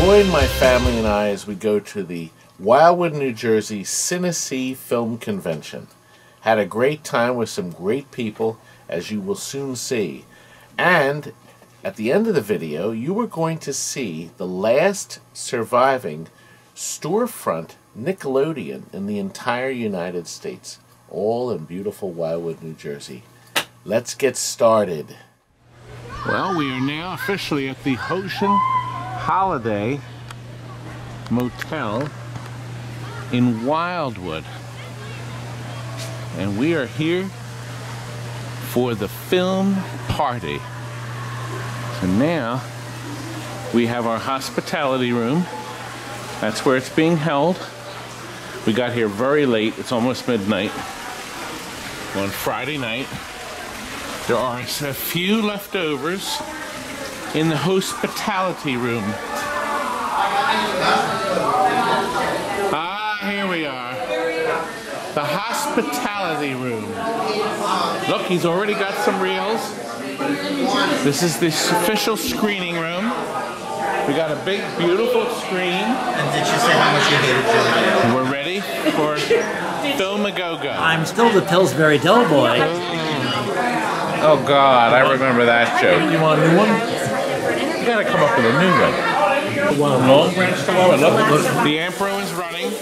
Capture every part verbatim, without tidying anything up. join my family and I as we go to the Wildwood, New Jersey CineSea Film Convention. Had a great time with some great people, as you will soon see. And at the end of the video, you are going to see the last surviving storefront Nickelodeon in the entire United States, all in beautiful Wildwood, New Jersey. Let's get started. Well, we are now officially at the Ocean Holiday Motel in Wildwood. And we are here for the film party. So now we have our hospitality room. That's where it's being held. We got here very late. It's almost midnight on Friday night. There are a few leftovers in the hospitality room. Ah, here we are. The hospitality room. Look, he's already got some reels. This is the official screening room. We got a big, beautiful screen. And did you say how much you hated Julia? We're ready for Filmagogo. I'm still the Pillsbury Doughboy. Oh, God, I remember that joke. You want a new one? You gotta come up with a new one. Well, Long Branch tomorrow. I love it. Look, the Ampro is running. We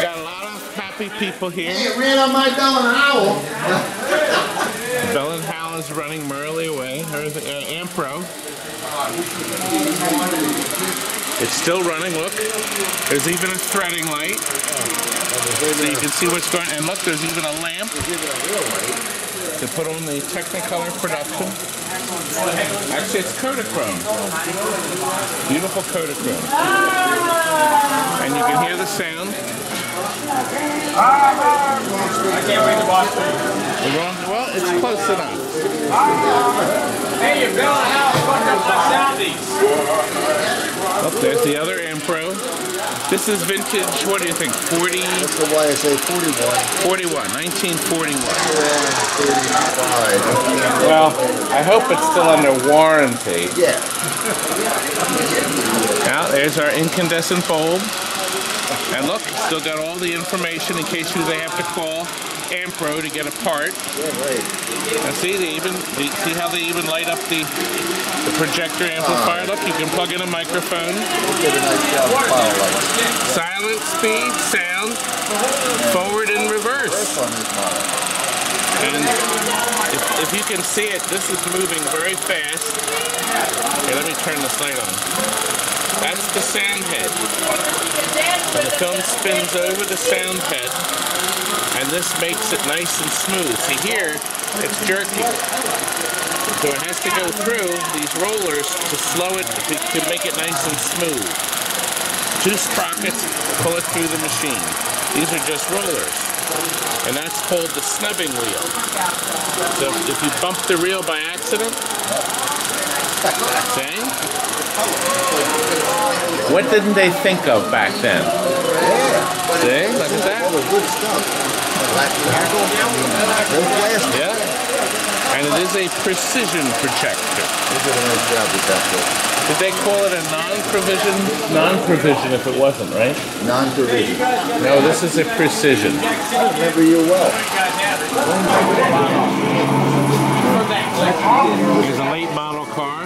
got a lot of happy people here. Hey, it ran on my Bell and Howell. Bell and Howell is running merrily away. There's uh, Ampro. It's still running, look. There's even a threading light. So you can see what's going on. And look, there's even a lamp to put on the Technicolor production. Actually, it's Kodachrome. Beautiful Kodachrome. And you can hear the sound. I can't wait to watch it. Well, it's close enough. Hey, you built a house, fuck up the soundies. Up there's the other Ampro. This is vintage, what do you think, forty? That's the why I say forty-one. forty-one, nineteen forty-one. Well, I hope it's still under warranty. Yeah. Now, there's our incandescent bulb. And look, still got all the information in case you they have to call Ampro to get a part. Yeah, right. Now see, they even, they, see how they even light up the, the projector amplifier? Look, you can plug in a microphone. Silent, speed, sound, forward and reverse. And if, if you can see it, this is moving very fast. Here, let me turn this light on. That's the sound head. When the film spins over the sound head, and this makes it nice and smooth. See here, it's jerky. So it has to go through these rollers to slow it, to, to make it nice and smooth. Two sprockets pull it through the machine. These are just rollers. And that's called the snubbing wheel. So if you bump the reel by accident, see? What didn't they think of back then? Yeah. See? Look at that. Good stuff. Yeah. And it is a precision projector. They did a nice job with that. Did they call it a non-provision? Non-provision if it wasn't, right? Non-provision. No, this is a precision. I remember you well. It's a late model car.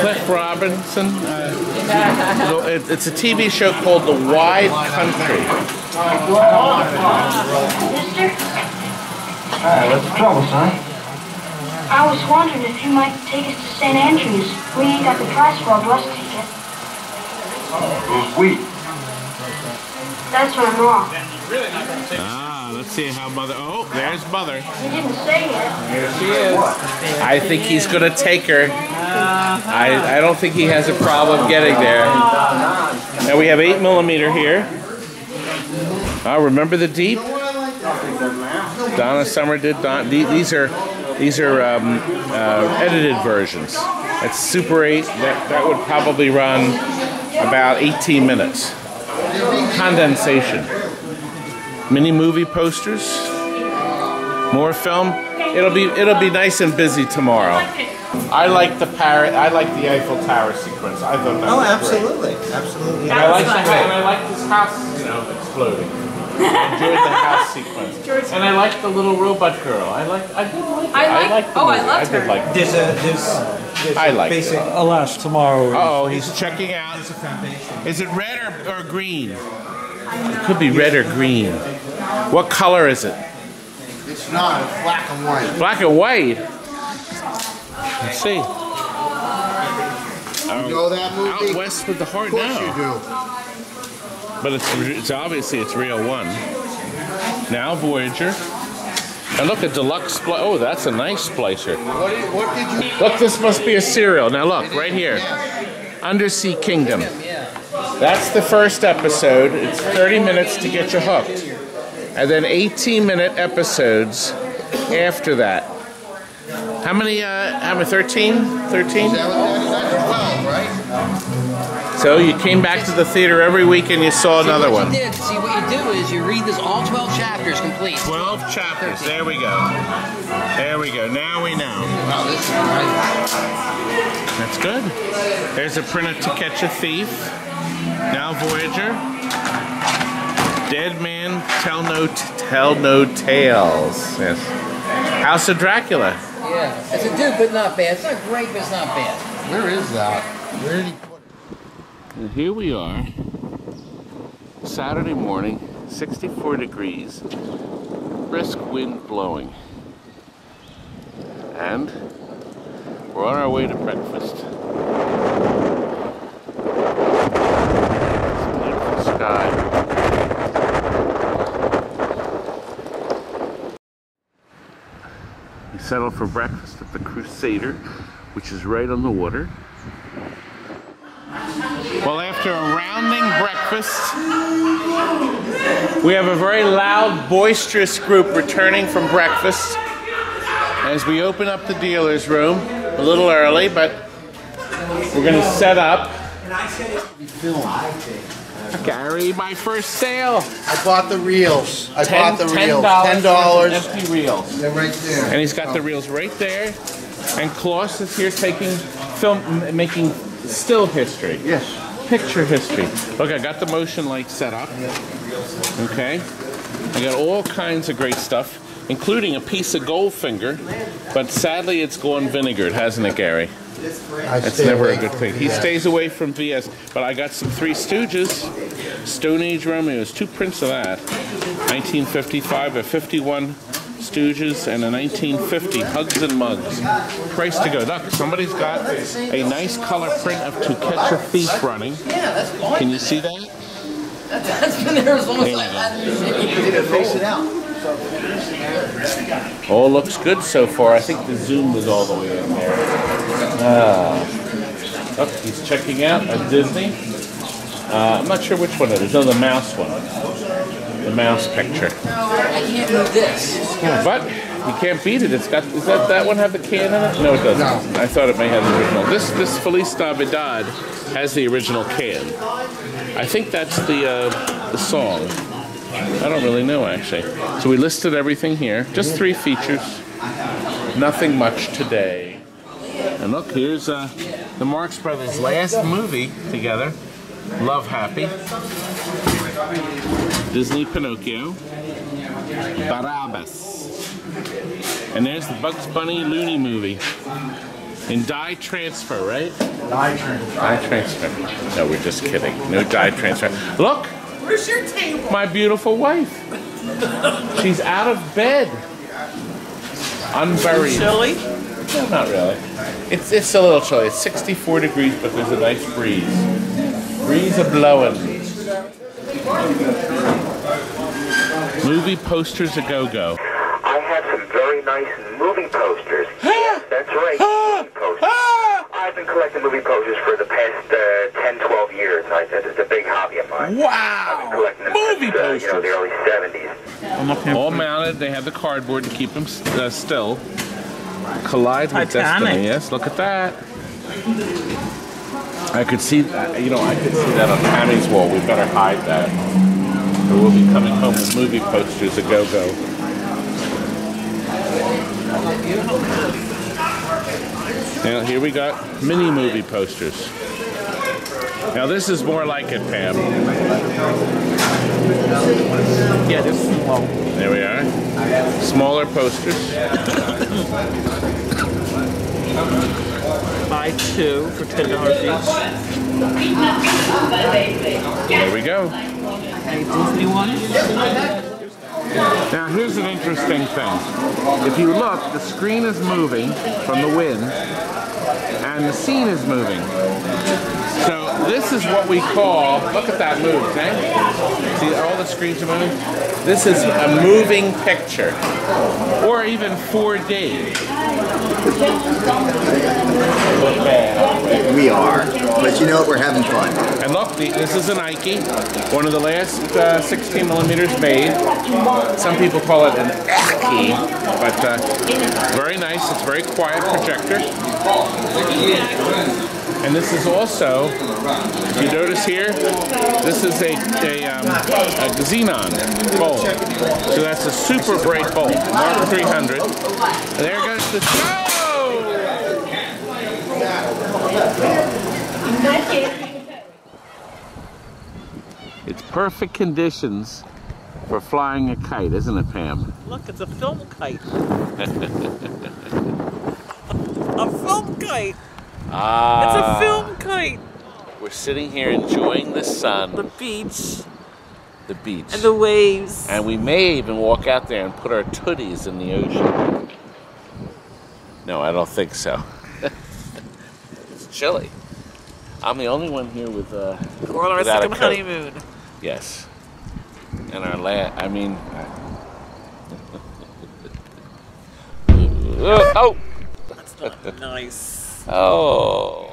Cliff Robinson. Uh, it's a T V show called The Wide Country. Hey, what's the trouble, son? I was wondering if you might take us to Saint Andrews. We ain't got the price for our bus ticket. Who's we? That's my mom. Ah, let's see how mother. Oh, there's mother. He didn't say it. Here she is. I think he's gonna take her. I I don't think he has a problem getting there. Now we have eight millimeter here. Ah, oh, remember the Deep? Donna Summer did. Don, these are these are um, uh, edited versions. That's Super eight. That that would probably run about eighteen minutes. Condensation. Mini movie posters, more film. It'll be it'll be nice and busy tomorrow. I like the parrot. I like the Eiffel Tower sequence. I thought that oh, was absolutely, great. absolutely. That and was I like fun. The, and I like this house, you know, exploding. I enjoyed the house sequence. George and I like the little robot girl. I like. I did like. Her. I, liked, I liked. The oh, movie. I loved I did her. Like this. This. This. I like. Basic. It. Alas, tomorrow. Uh oh, he's checking out. There's a foundation. Is it red or, or green? It could be red or green. What color is it? It's not. It's black and white. Black and white. Let's see. Um, you know that movie? Out West with the Heart. Of course now. You do. But it's, it's obviously it's Rio One. Now Voyager. And look at deluxe. Oh, that's a nice splicer. What did, what did you? Look, this must be a cereal. Now look right here. Undersea Kingdom. That's the first episode. It's thirty minutes to get you hooked, and then eighteen minute episodes after that. How many, uh, how many, thirteen? thirteen? twelve, right? So you came back to the theater every week and you saw another see what one. You did. See, what you do is you read this, all twelve chapters complete. twelve chapters, thirteen. There we go. There we go, now we know. Wow, this is right. That's good. There's a print of To Catch a Thief, Now Voyager, Dead Man Tell No, Tell No Tales, yes. House of Dracula. Yeah, it's a dude, but not bad. It's not great, but it's not bad. Where is that? Where did he put it? And here we are, Saturday morning, sixty-four degrees, brisk wind blowing, and we're on our way to breakfast. It's a beautiful sky. Settled for breakfast at the Crusader, which is right on the water. Well, after a rounding breakfast, we have a very loud, boisterous group returning from breakfast as we open up the dealer's room. A little early, but we're going to set up. Gary, my first sale. I bought the reels. I ten, bought the ten reels. Ten dollars. Empty reels. They're right there. And he's got oh. the reels right there. And Klaus is here taking film, making still history. Yes. Picture history. Look, I got the motion light set up. Okay. I got all kinds of great stuff, including a piece of Goldfinger, but sadly it's gone vinegared, hasn't it, Gary? That's never a good thing. He stays away from V S, but I got some Three Stooges, Stone Age Romeo's, two prints of that, nineteen fifty-five, a fifty-one Stooges, and a nineteen fifty Hugs and Mugs. Price to go. Look, somebody's got a nice color print of To Catch a Thief running. Can you see that? That's been there as long as I've had it. Face it out. All looks good so far. I think the zoom was all the way in there. Ah. Oh, he's checking out a Disney. Uh, I'm not sure which one it is. No, the mouse one. The mouse picture. No, I can't move this. But you can't beat it. It's got. Does that that one have the can in it? No, it doesn't. No. I thought it may have the original. This this Feliz Navidad has the original can. I think that's the uh, the song. I don't really know, actually. So we listed everything here. Just three features. Nothing much today. And look, here's uh, the Marx Brothers' last movie together. Love Happy. Disney Pinocchio. Barabbas. And there's the Bugs Bunny Looney movie. In dye transfer, right? Dye transfer. Dye transfer. No, we're just kidding. No dye transfer. Look! Where's your table? My beautiful wife. She's out of bed. Unburied. Chilly? No, not really. It's it's a little chilly. It's sixty-four degrees, but there's a nice breeze. Breeze a blowing. Movie posters a go go. I have some very nice movie posters. Yes, that's right. Movie posters. I've been collecting movie posters for the past uh, ten, twelve years. I, it's a big hobby of mine. Wow! I've been collecting them movie posters! Uh, you know, the early seventies. All mounted. They have the cardboard to keep them uh, still. Collide with Titanic. Destiny. Yes, look at that. I could see that. You know, I could see that on Tammy's wall. We better hide that. Or we'll be coming home with movie posters a go-go. Now here we got mini movie posters. Now this is more like it, Pam. Yeah, this is small. There we are. Smaller posters. Buy two for ten dollars each. There we go. Any Disney one? Now here's an interesting thing. If you look, the screen is moving from the wind, and the scene is moving. So this is what we call, look at that move, eh? See all the screens are moving? This is a moving picture, or even four D. We are, but you know what, we're having fun. And look, the, this is a Nike, one of the last uh, sixteen millimeters made. Some people call it an Aki, but uh, very nice, it's a very quiet projector. And this is also, if you notice here, this is a, a, um, a Xenon bowl. So that's a super bright bowl, Mark three hundred. And there goes the show! It's perfect conditions for flying a kite, isn't it, Pam? Look, it's a film kite. a, a film kite! Ah, it's a film kite. We're sitting here enjoying the sun, the beach, the beach, and the waves. And we may even walk out there and put our tooties in the ocean. No, I don't think so. It's chilly. I'm the only one here with uh, we're on our second honeymoon. Yes, and our la I mean. Oh, that's not nice. Oh. Okay,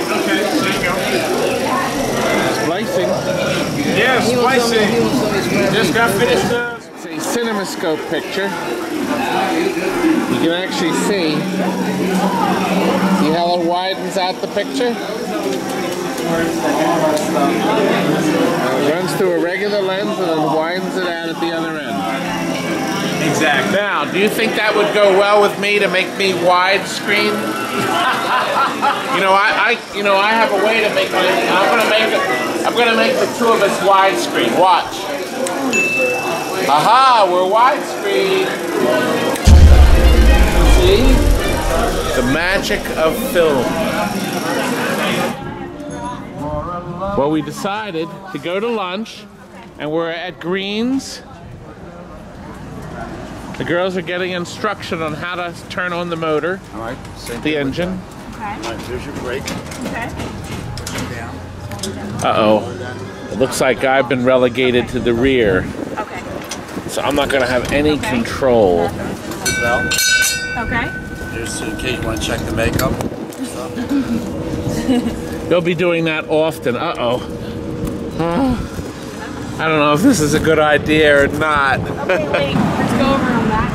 okay, there you go. Splicing. Yeah, splicing. Just got finished the... It's a CinemaScope picture. You can actually see... See how it widens out the picture? It runs through a regular lens and then widens it out at the other end. Exactly. Now, do you think that would go well with me to make me widescreen? you know, I, I, you know, I have a way to make my. I'm gonna make it. I'm gonna make the two of us widescreen. Watch. Aha! We're widescreen. See? The magic of film. Well, we decided to go to lunch, and we're at Green's. The girls are getting instruction on how to turn on the motor, all right, the engine. Okay. All right, there's your brake. Okay. Uh-oh. It looks like I've been relegated okay. to the rear. Okay. So I'm not going to have any okay. control. Well. Okay. Just in case you want to check the makeup. They'll be doing that often. Uh-oh. Huh? I don't know if this is a good idea or not. Okay, wait. Let's go over on that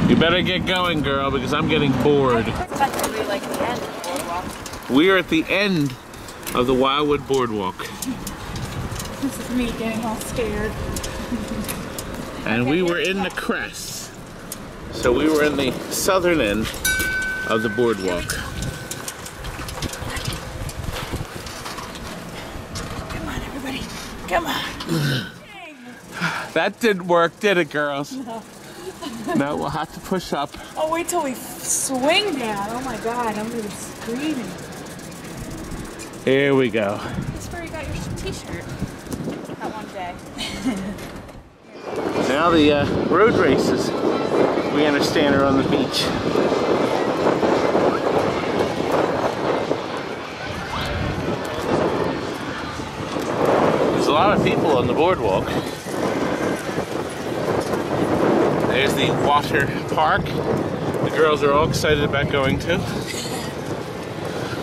side. You better get going, girl, because I'm getting bored. We are at the end of the Wildwood Boardwalk. This is me getting all scared. And we were in the crest. So we were in the southern end of the boardwalk. Come on, everybody. Come on. That didn't work, did it, girls? No. No, we'll have to push up. Oh, wait till we swing down. Oh, my God. I'm going to be screaming. Here we go. That's where you got your T-shirt that one day. Now the uh, road races. We understand her on the beach. There's a lot of people on the boardwalk. There's the water park. The girls are all excited about going to.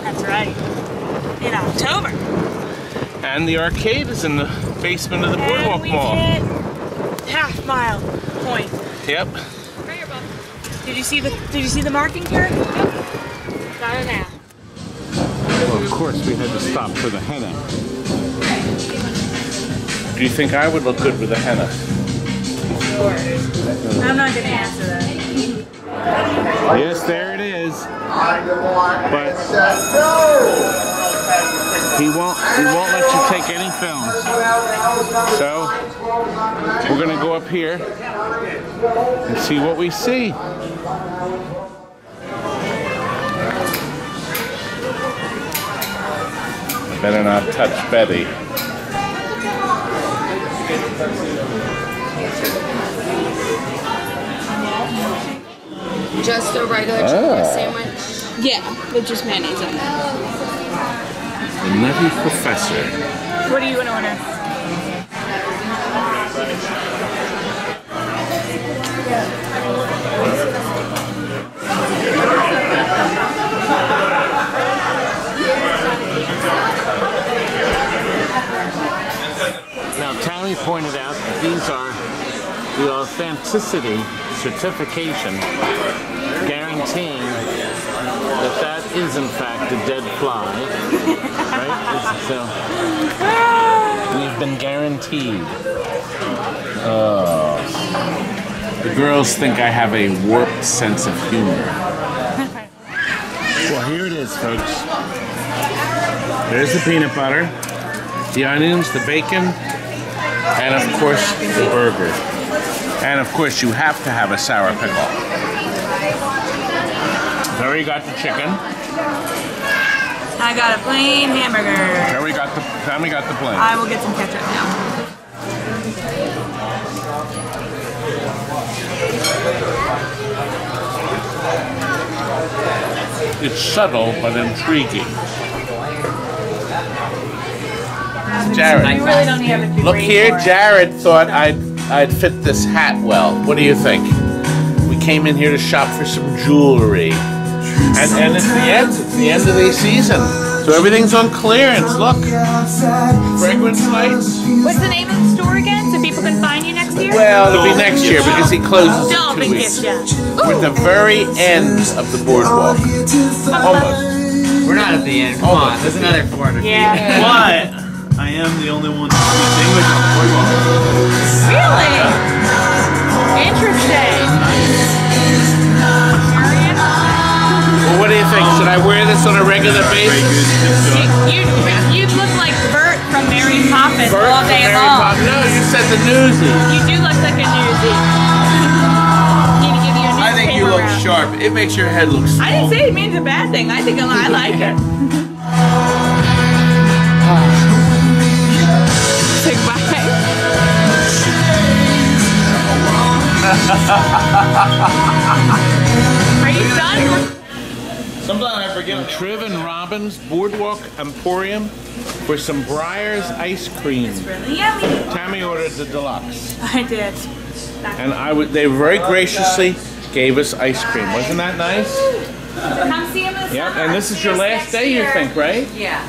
That's right. In October. And the arcade is in the basement of the boardwalk and we mall. Hit half mile point. Yep. Did you see the Did you see the marking here? Yep. Got it now. of course we had to stop for the henna. Do you think I would look good with the henna? Sure. I'm not going to answer that. Yes, there it is. But he won't, he won't let you take any films. So we're going to go up here and see what we see. Better not touch Betty. Just a regular oh. chicken sandwich? Yeah, with just mayonnaise on it. The Nutty Professor. What do you want to order? Now, Tammy pointed out that these are the authenticity certification guaranteeing that that is, in fact, a dead fly, right? So, we've been guaranteed. Uh, the girls think I have a warped sense of humor. Well, here it is, folks. There's the peanut butter, the onions, the bacon, and of course, the burger. And of course, you have to have a sour pickle. There you got the chicken. I got a plain hamburger. There we got the, then we got the plain. I will get some ketchup now. It's subtle, but intriguing. Jared, really look here. Jared thought I'd I'd fit this hat well. What do you think? We came in here to shop for some jewelry, and and it's the end. It's the end of the season, so everything's on clearance. Look, fragrance lights. What's the name of the store again, so people can find you next year? Well, it'll be next year because he closes in two weeks. We're at the very end of the boardwalk, almost. We're not at the end. Come on, there's another four hundred feet. Yeah. What? I am the only one who speaks English on the boardwalk. Really? Yeah. Interesting. Well, what do you think? Should I wear this on a regular basis? You, you, you look like Bert from Mary Poppins Bert all day Mary long. Pop no, you said the newsie. You do look like a newsie. Need to give you a newspaper. I think you look round. Sharp. It makes your head look small. I didn't say it means a bad thing. I think I like it. Are you done? Sometimes I forget. Trivin Robbins Boardwalk Emporium for some Breyer's ice cream. It's really yummy. Tammy ordered the deluxe. I did. And I would. They very graciously gave us ice cream. Wasn't that nice? Come see him. Yeah. And this is your last day, you think, right? Yeah.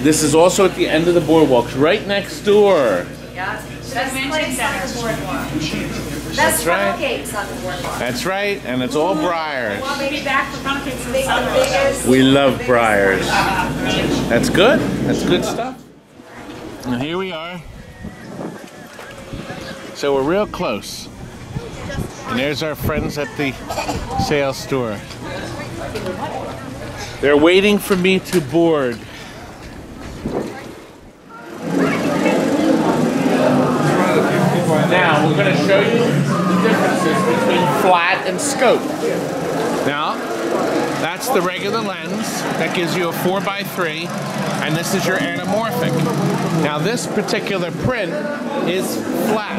This is also at the end of the boardwalks, right next door. Yeah. That's the boardwalk. That's, That's right. Cakes on the boardwalk. That's right, and it's all Breyers. Well, maybe back for biggest, we love Breyers. That's good. That's good stuff. And here we are. So we're real close. And there's our friends at the sale store. They're waiting for me to board. Now, we're going to show you the differences between flat and scope. Now, that's the regular lens that gives you a four by three, and this is your anamorphic. Now, this particular print is flat.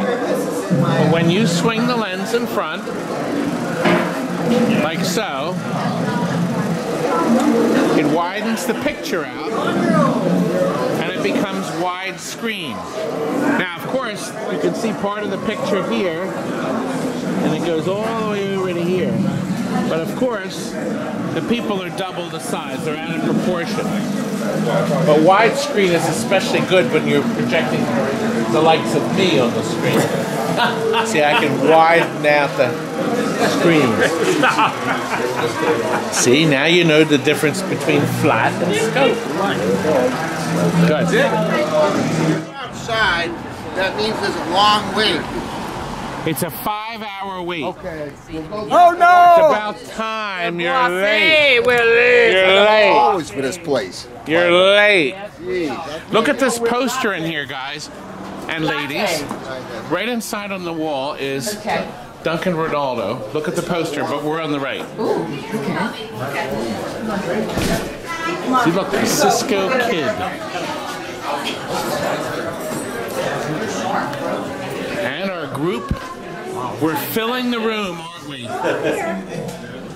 But when you swing the lens in front, like so, it widens the picture out, and it becomes wide screen. Now, of course, you can see part of the picture here, and it goes all the way over to here. But of course, the people are double the size, they're out of proportion. But widescreen is especially good when you're projecting the likes of me on the screen. See, I can widen out the screens. See, now you know the difference between flat and scope. Good. Outside, that means there's a long wait. It's a five-hour wait. Okay. Oh no! It's about time. You're late. We're late. You're late. Always for this place. You're late. Jeez. Look at this poster in here, guys and ladies. Right inside on the wall is Duncan Rinaldo. Look at the poster, but we're on the right. Ooh. Okay. See, look, the Cisco Kid. And our group, we're filling the room, aren't we?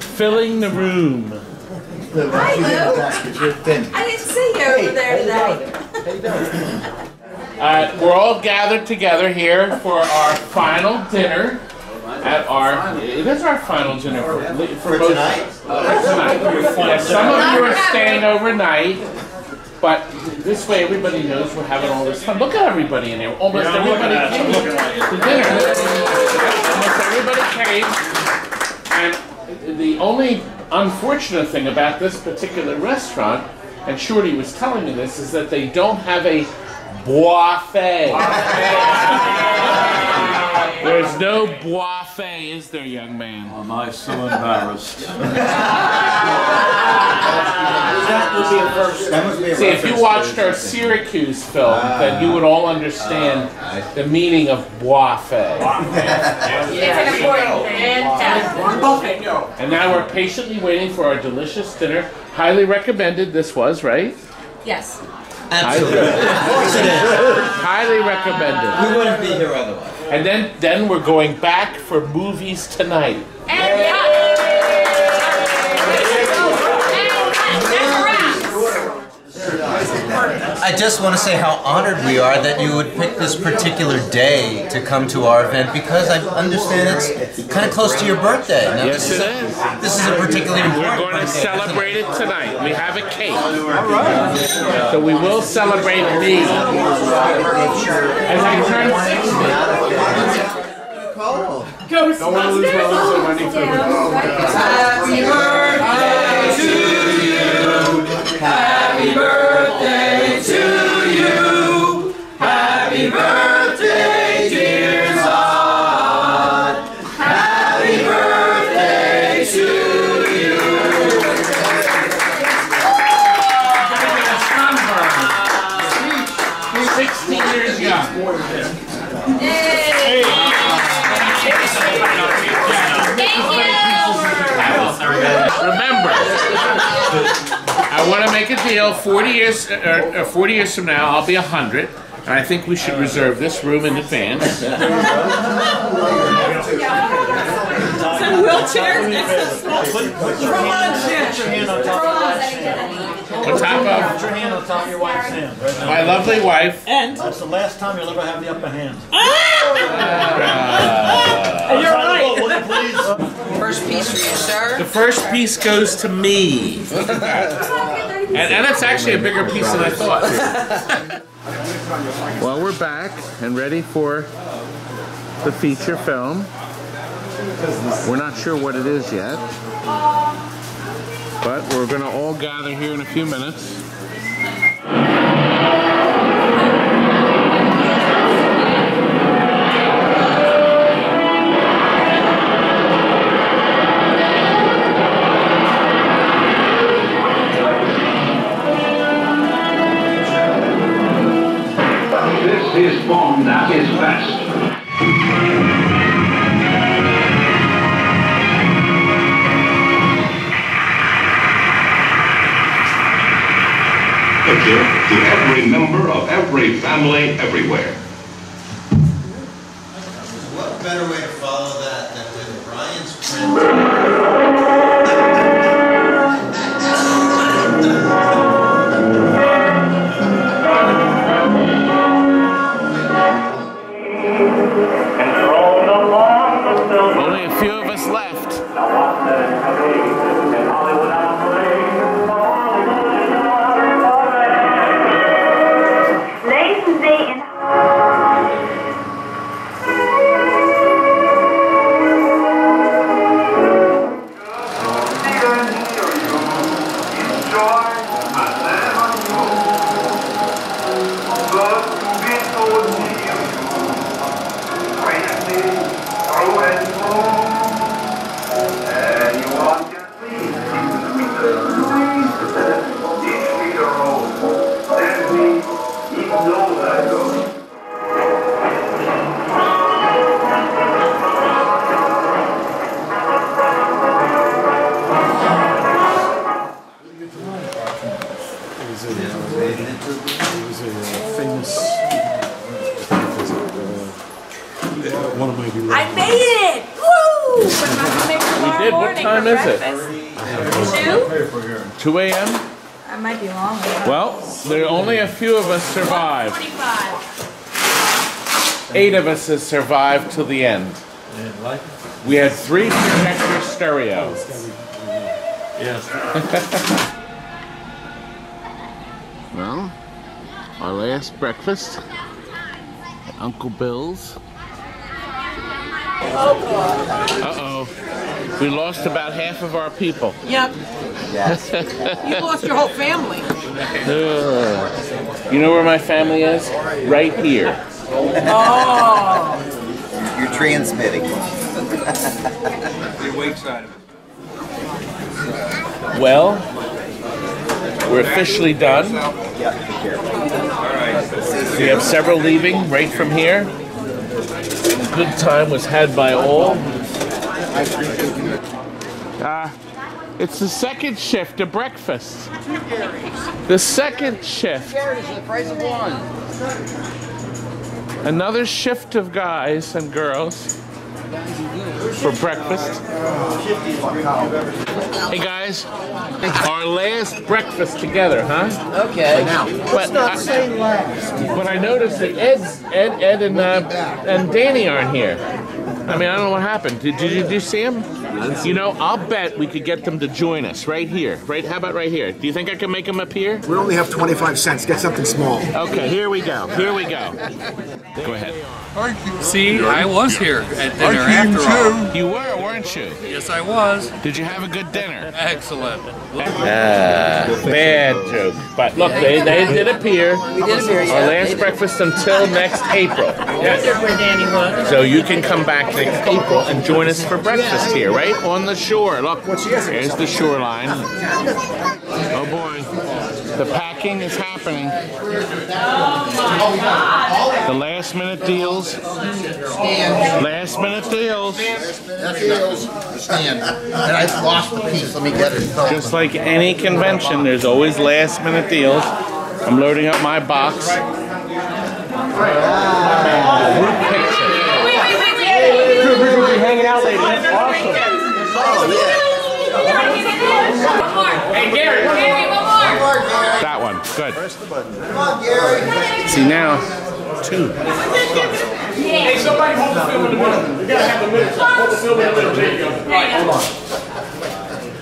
Filling the room. Hi, Lou. I didn't see you over there today. Uh, we're all gathered together here for our final dinner. At our, it is our final dinner for, for, for tonight. For tonight. Some of you are staying overnight. But this way, everybody knows we're having all this fun. Look at everybody in here. Almost yeah, everybody came to dinner. Almost everybody came. And the only unfortunate thing about this particular restaurant, and Shorty was telling me this, is that they don't have a buffet. There's no buffet, is there, young man? Am I so embarrassed? That would be a first. That must be a See, if you watched our Syracuse film, uh, then you would all understand uh, the meaning of buffet. And now we're patiently waiting for our delicious dinner. Highly recommended this was, right? Yes. Absolutely. Highly recommended. We wouldn't be here otherwise. And then, then we're going back for movies tonight. And yeah. I just want to say how honored we are that you would pick this particular day to come to our event, because I understand it's kind of close to your birthday. Now, yes, this, it is. This is a particularly important We're going to celebrate it tonight. We have a cake. All right. So we will celebrate me as I turn sixty. Oh. Go Don't want to lose my so many food. Happy birthday to you. Happy birthday to you. Happy birthday, dear son. Happy birthday to you. Oh. Sixteen years young. Hey. Remember, I want to make a deal. forty years, or forty years from now, I'll be one hundred, and I think we should reserve this room in advance. Some wheelchairs. On top of, put your hand on top of your wife's hand. My lovely wife. And that's the last time you'll ever have the upper hand. Uh, You're right. First piece for you, sir. The first piece goes to me. and, and it's actually a bigger piece than I thought. Well, we're back and ready for the feature film. We're not sure what it is yet. But we're going to all gather here in a few minutes. This bomb that is best. Picture to every member of every family everywhere. What better way to follow that than with Brian's print? Only a few of us left. Ladies and gentlemen. did. What time is it? Two? two a m? That might be long. Well, there are only a few of us survived. Eight of us has survived till the end. We had three projector stereos. Yes. Well, our last breakfast at Uncle Bill's. Uh-oh. We lost about half of our people. Yep. Yes. You lost your whole family. Uh, you know where my family is? Right here. Oh. You're transmitting. The awake side of it. Well, we're officially done. We have several leaving right from here. A good time was had by all. Uh, it's the second shift of breakfast. The second shift. Another shift of guys and girls for breakfast. Hey guys, our last breakfast together, huh? Okay. Now, let's not say last. But I noticed that Ed, Ed, Ed, and uh, and Danny aren't here. I mean, I don't know what happened. Did, did, you, did you see them? You know, I'll bet we could get them to join us right here. Right? How about right here? Do you think I can make them appear? We only have twenty-five cents. Get something small. Okay, here we go. Here we go. Go ahead. See, I was here at dinner after all. You were, weren't you? Yes, I was. Did you have a good dinner? Excellent. Ah, bad joke. But look, they, they did appear. We did appear, yeah. Our last breakfast until next April. Yes. So you can come back next April and join us for breakfast here, right? On the shore. Look, there's the shoreline. Oh boy, the packing is happening. Oh my God. The last minute deals. Last minute deals. And I've lost the piece. Let me get it. Just like any convention, there's always last minute deals. I'm loading up my box. Hanging out, ladies. Awesome. Oh, yeah. Hey, Gary. Gary, one more. That one. Good. Press the button. Come on, Gary. See now, two. Hey, somebody hold the film in the middle. You gotta have the middle. Hold the film in the middle. There you go. All right, hold on.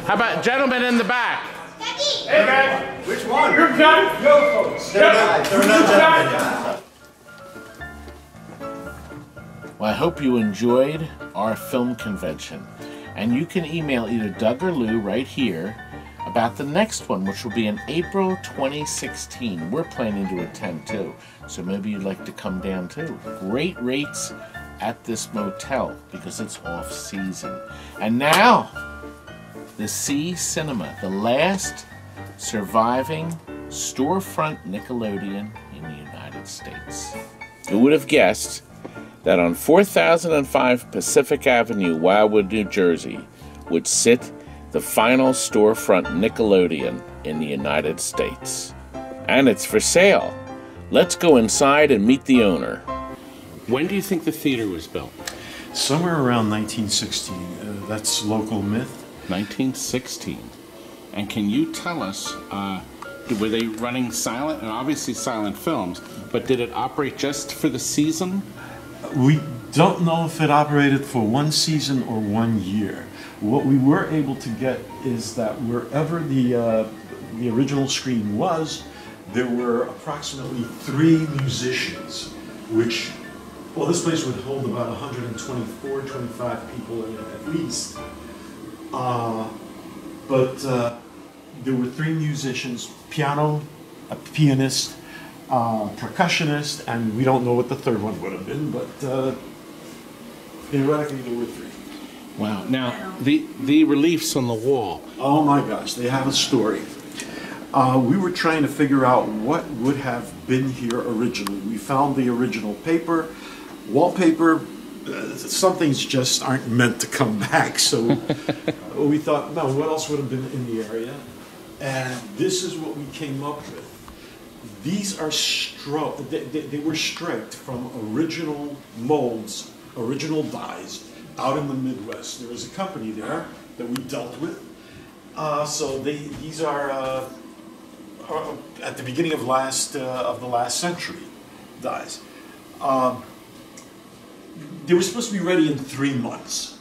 How about gentlemen in the back? Hey, man. Which one? You're done. Go, folks. They're not. They're not. Well, I hope you enjoyed our film convention. And you can email either Doug or Lou right here about the next one, which will be in April twenty sixteen. We're planning to attend too, so maybe you'd like to come down too. Great rates at this motel because it's off season. And now, the Sea Cinema, the last surviving storefront Nickelodeon in the United States. Who would have guessed that on four thousand five Pacific Avenue, Wildwood, New Jersey, would sit the final storefront Nickelodeon in the United States. And it's for sale. Let's go inside and meet the owner. When do you think the theater was built? Somewhere around nineteen sixteen. Uh, that's local myth. nineteen sixteen. And can you tell us, uh, were they running silent, and obviously silent films, but did it operate just for the season? We don't know if it operated for one season or one year. What we were able to get is that wherever the, uh, the original screen was, there were approximately three musicians, which, well, this place would hold about one hundred twenty-four, twenty-five people in it at least. Uh, but uh, there were three musicians, piano, a pianist, Uh, percussionist, and we don't know what the third one would have been, but uh, theoretically there were three. Wow. Now, the, the reliefs on the wall. Oh my gosh, they have a story. Uh, we were trying to figure out what would have been here originally. We found the original paper, wallpaper. Uh, some things just aren't meant to come back, so we thought, no, what else would have been in the area? And this is what we came up with. These are stro they, they, they were striped from original molds, original dyes, out in the Midwest. There was a company there that we dealt with. Uh, so they, these are uh, uh, at the beginning of last uh, of the last century dies. Um, they were supposed to be ready in three months.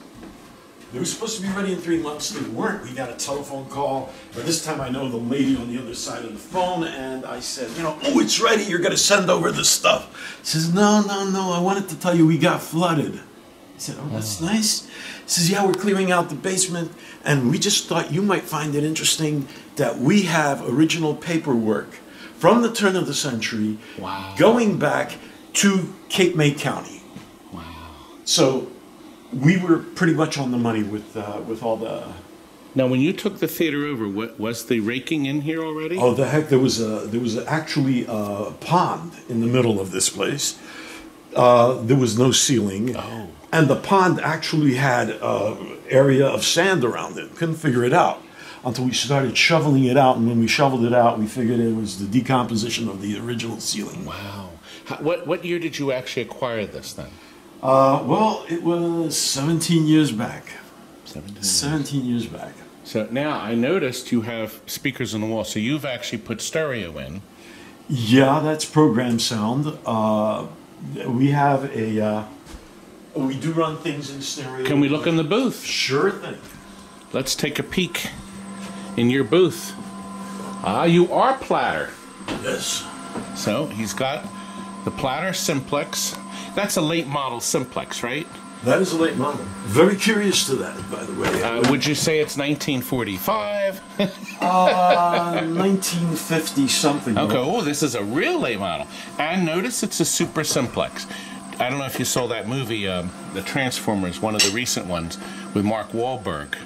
They were supposed to be ready in three months. They weren't. We got a telephone call. But this time I know the lady on the other side of the phone, and I said, you know, oh, it's ready. You're going to send over the stuff. She says, no, no, no. I wanted to tell you we got flooded. I said, oh, that's nice. He says, yeah, we're clearing out the basement, and we just thought you might find it interesting that we have original paperwork from the turn of the century wow. going back to Cape May County. Wow. So we were pretty much on the money with, uh, with all the... Now, when you took the theater over, what, was the raking in here already? Oh, the heck, there was, a, there was actually a pond in the middle of this place. Uh, there was no ceiling. Oh. And the pond actually had an area of sand around it. Couldn't figure it out until we started shoveling it out. And when we shoveled it out, we figured it was the decomposition of the original ceiling. Wow. How, what, what year did you actually acquire this then? Uh, well, it was seventeen years back. seventeen years. seventeen years back. So now I noticed you have speakers on the wall. So you've actually put stereo in. Yeah, that's program sound. Uh, we have a... Uh, We do run things in stereo. Can we look in the booth? Sure thing. Let's take a peek in your booth. Ah, you are Platter. Yes. So he's got the Platter Simplex. That's a late model Simplex, right? That is a late model. Very curious to that, by the way. Uh, would you say it's nineteen forty-five? uh, nineteen fifty something. Okay, oh, this is a real late model. And notice it's a Super Simplex. I don't know if you saw that movie, um, The Transformers, one of the recent ones, with Mark Wahlberg,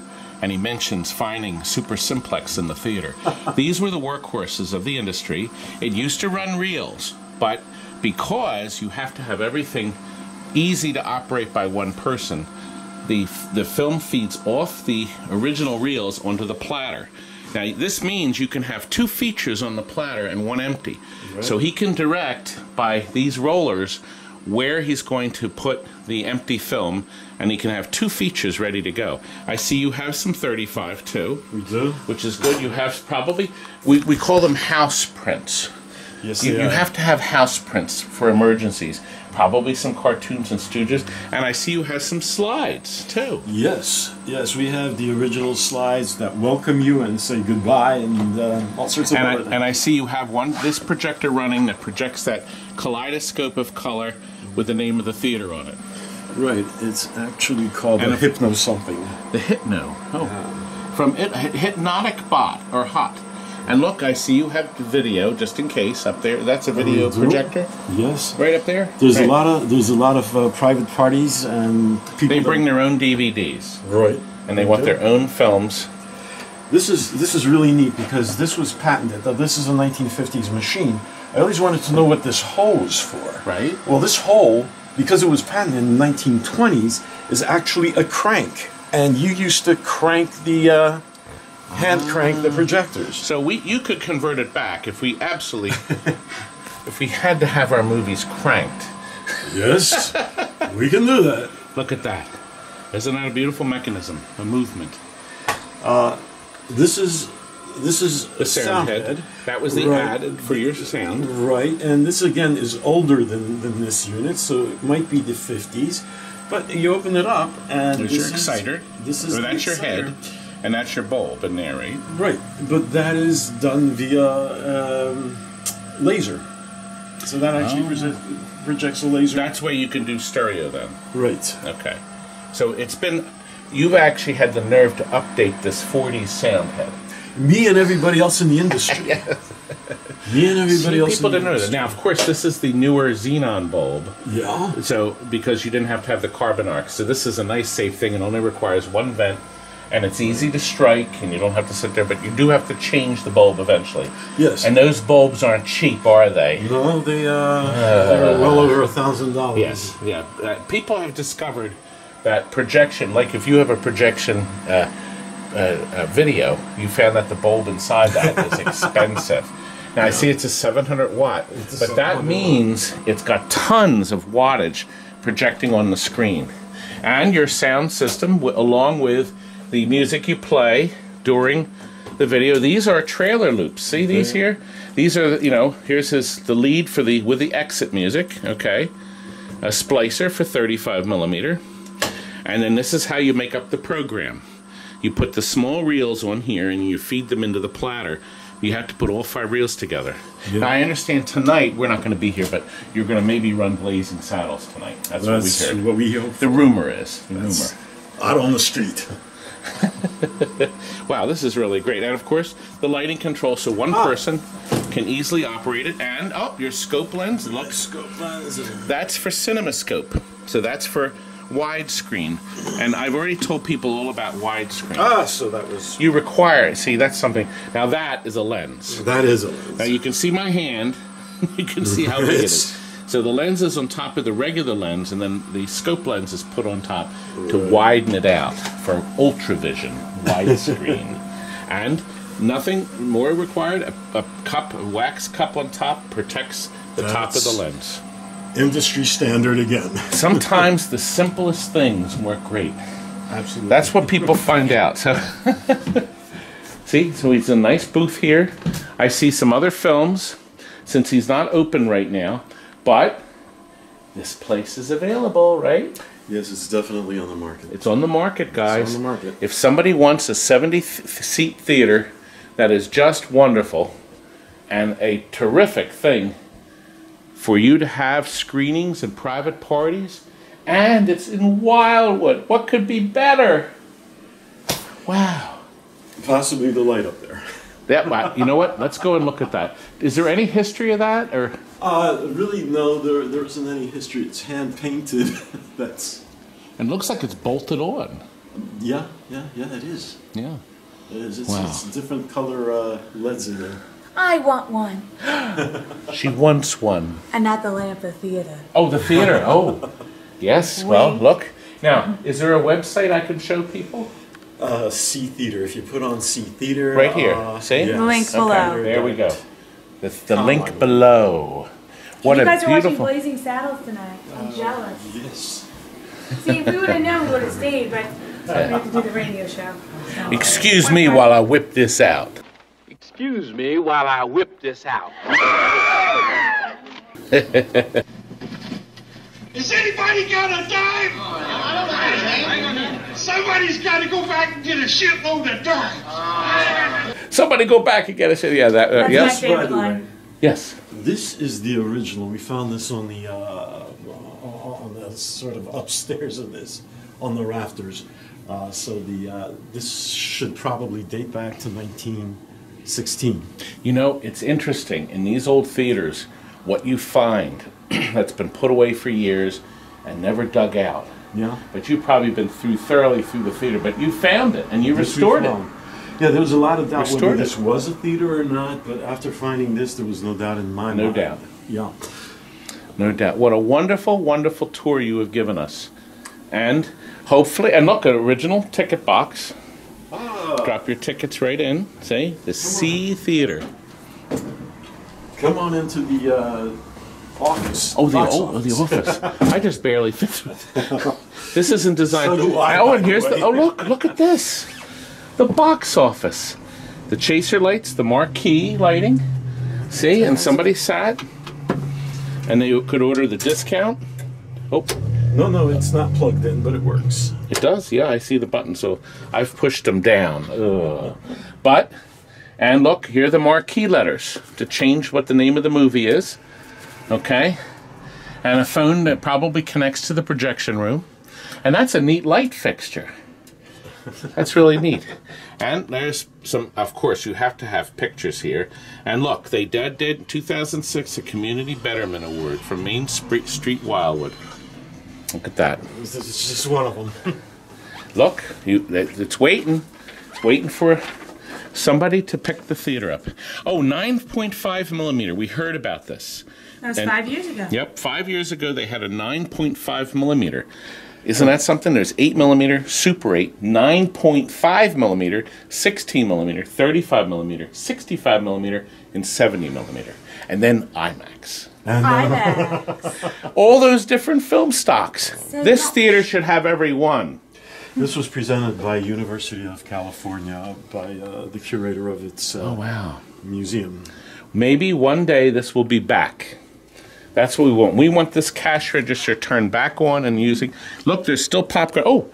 and he mentions finding Super Simplex in the theater. These were the workhorses of the industry. It used to run reels, but because you have to have everything easy to operate by one person, the, the film feeds off the original reels onto the platter. Now, this means you can have two features on the platter and one empty. Right. So he can direct by these rollers where he's going to put the empty film, and he can have two features ready to go. I see you have some thirty-five too. We do. Which is good. You have probably, we, we call them house prints. Yes, you, you have to have house prints for emergencies. Probably some cartoons and Stooges. And I see you have some slides too. Yes, yes, we have the original slides that welcome you and say goodbye and uh, all sorts of other things. And I see you have one, this projector running that projects that kaleidoscope of color with the name of the theater on it. Right, it's actually called and a Hypno something. The Hypno, oh. Um, From it, Hypnotic Bot, or Hot. And look, I see you have the video, just in case, up there. That's a video projector? Yes. Right up there? There's right. a lot of there's a lot of uh, private parties and people. They bring their own D V Ds. Right. And they, they want do. their own films. This is, this is really neat because this was patented. Now, this is a nineteen fifties machine. I always wanted to know what this hole was for. Right. Well, this hole, because it was patented in the nineteen twenties, is actually a crank. And you used to crank the... Uh, hand crank the projectors. So we, you could convert it back if we absolutely, if we had to have our movies cranked. Yes, we can do that. Look at that. Isn't that a beautiful mechanism, a movement? Uh, this is, this is the sound head. That was the right. ad for your sound. Right, and this again is older than, than this unit, so it might be the fifties. But you open it up and there's your exciter. This is, or that's your head. And that's your bulb in there, right? Right, but that is done via um, laser. So that actually oh. projects a laser. That's where you can do stereo then. Right. Okay. So it's been, you've actually had the nerve to update this forties sound head. Me and everybody else in the industry. Yes. Me and everybody See, else people in didn't the know industry. That. Now, of course, this is the newer xenon bulb. Yeah. So, because you didn't have to have the carbon arc. So this is a nice safe thing. It only requires one vent. And it's easy to strike, and you don't have to sit there, but you do have to change the bulb eventually. Yes. And those bulbs aren't cheap, are they? No, they, uh, uh, they're well over a thousand dollars. Yes, yeah. Uh, people have discovered that projection, like if you have a projection uh, uh, uh, video, you found that the bulb inside that is expensive. Now, yeah. I see it's a seven hundred watt, it's but that means watt. It's got tons of wattage projecting on the screen. And your sound system, along with the music you play during the video. These are trailer loops. See these mm-hmm. here? These are, you know, here's his, the lead for the with the exit music, okay? A splicer for thirty-five millimeter. And then this is how you make up the program. You put the small reels on here and you feed them into the platter. You have to put all five reels together. Yeah. Now, I understand tonight we're not going to be here, but you're going to maybe run Blazing Saddles tonight. That's, That's what we heard. What we hope. The rumor is. The That's rumor. Out on the street. Wow, this is really great. And, of course, the lighting control, so one ah. person can easily operate it. And, oh, your scope lens. Look. Scope lens. That's for CinemaScope. So that's for widescreen, and I've already told people all about widescreen. Ah, so that was... You require it. See, that's something. Now that is a lens. That is a lens. Now you can see my hand. You can see how big it is. So the lens is on top of the regular lens, and then the scope lens is put on top right. to widen it out for ultra vision, widescreen. And nothing more required. A, a cup, a wax cup on top protects the that's... top of the lens. Industry standard again. Sometimes the simplest things work great. Absolutely. That's what people find out. So, see, so he's a nice booth here. I see some other films, since he's not open right now, but this place is available, right? Yes, it's definitely on the market. It's on the market, guys. It's on the market. If somebody wants a seventy-seat theater that is just wonderful and a terrific thing for you to have screenings and private parties, and it's in Wildwood. What could be better? Wow. Possibly the light up there. That might, you know what? Let's go and look at that. Is there any history of that, or? Uh, really, no. There, there isn't any history. It's hand painted. That's. And it looks like it's bolted on. Yeah, yeah, yeah. It is. Yeah. It is. It's, wow. It's different color uh, L E Ds in there. I want one. She wants one. And not the lamp, the theater. Oh, the theater. Oh, yes. Wink. Well, look. Now, is there a website I can show people? Uh, C Theater. If you put on C Theater. Right here. Uh, See? Yes. The link okay. below. There we go. The, the oh, link below. What you a guys are beautiful... watching Blazing Saddles tonight. I'm uh, jealous. Yes. See, if we would have known, we would have stayed, but we have to do the radio show. So. Excuse me while I whip this out. Excuse me while I whip this out. Is anybody gonna dive? Oh, somebody's gotta go back and get a shitload of dimes. Oh. Somebody go back and get a shit. Yeah, that. Uh, yes. By the way, yes. This is the original. We found this on the uh, on the sort of upstairs of this, on the rafters. Uh, so the uh, this should probably date back to nineteen sixteen. You know, it's interesting, in these old theaters, what you find that's been put away for years and never dug out. Yeah. But you've probably been through thoroughly through the theater, but you found it and you restored it. Yeah, there was a lot of doubt whether this was a theater or not, but after finding this, there was no doubt in my mind. No doubt. Yeah. No doubt. What a wonderful, wonderful tour you have given us. And hopefully, and look, an original ticket box. Drop your tickets right in. See? The C Theater. Come on into the uh, office. Oh, the, o office. Oh, the office. I just barely fit through. This isn't designed. So I, oh, and here's the. Oh, look. Look at this. The box office. The chaser lights, the marquee lighting. See? And somebody sat. And they could order the discount. Oh. No, no, it's not plugged in, but it works. It does? Yeah, I see the button, so I've pushed them down. Ugh. But, and look, here are the marquee letters to change what the name of the movie is. Okay? And a phone that probably connects to the projection room. And that's a neat light fixture. That's really neat. And there's some, of course, you have to have pictures here. And look, they did, did in two thousand six a Community Betterment Award for Main Street Wildwood. Look at that. This is just one of them. Look, you, it's waiting. It's waiting for somebody to pick the theater up. Oh, nine point five millimeter. We heard about this. That was and, five years ago. Yep, five years ago they had a nine point five millimeter. Isn't that something? There's eight millimeter, Super eight, nine point five millimeter, sixteen millimeter, thirty-five millimeter, sixty-five millimeter, and seventy millimeter. And then IMAX. And, uh, IMAX. All those different film stocks. So this much. Theater should have every one. This was presented by University of California, by uh, the curator of its uh, oh, wow. museum. Maybe one day this will be back. That's what we want. We want this cash register turned back on and using. Look, there's still popcorn. Oh,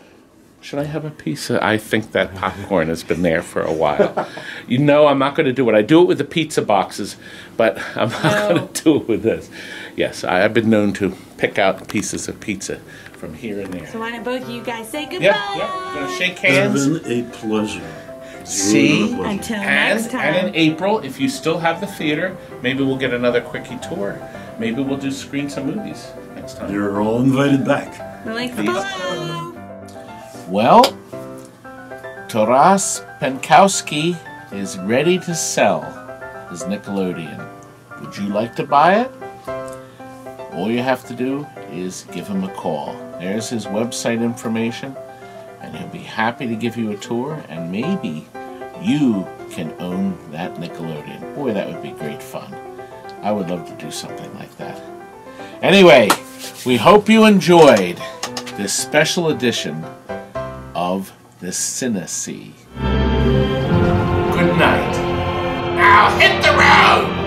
should I have a piece of? I think that popcorn has been there for a while. You know, I'm not going to do it. I do it with the pizza boxes, but I'm not no. going to do it with this. Yes, I, I've been known to pick out pieces of pizza from here and there. So why don't both of you guys say goodbye? Yeah, yeah. We're going to shake hands. It's been a pleasure. See, until and, next time. And in April, if you still have the theater, maybe we'll get another quickie tour. Maybe we'll do screen some movies next time. You're all invited back. We're like, hello. Well, Taras Pankowski is ready to sell his Nickelodeon. Would you like to buy it? All you have to do is give him a call. There's his website information, and he'll be happy to give you a tour, and maybe you can own that Nickelodeon. Boy, that would be great fun. I would love to do something like that. Anyway, we hope you enjoyed this special edition of the CineSea. Good night. Now hit the road!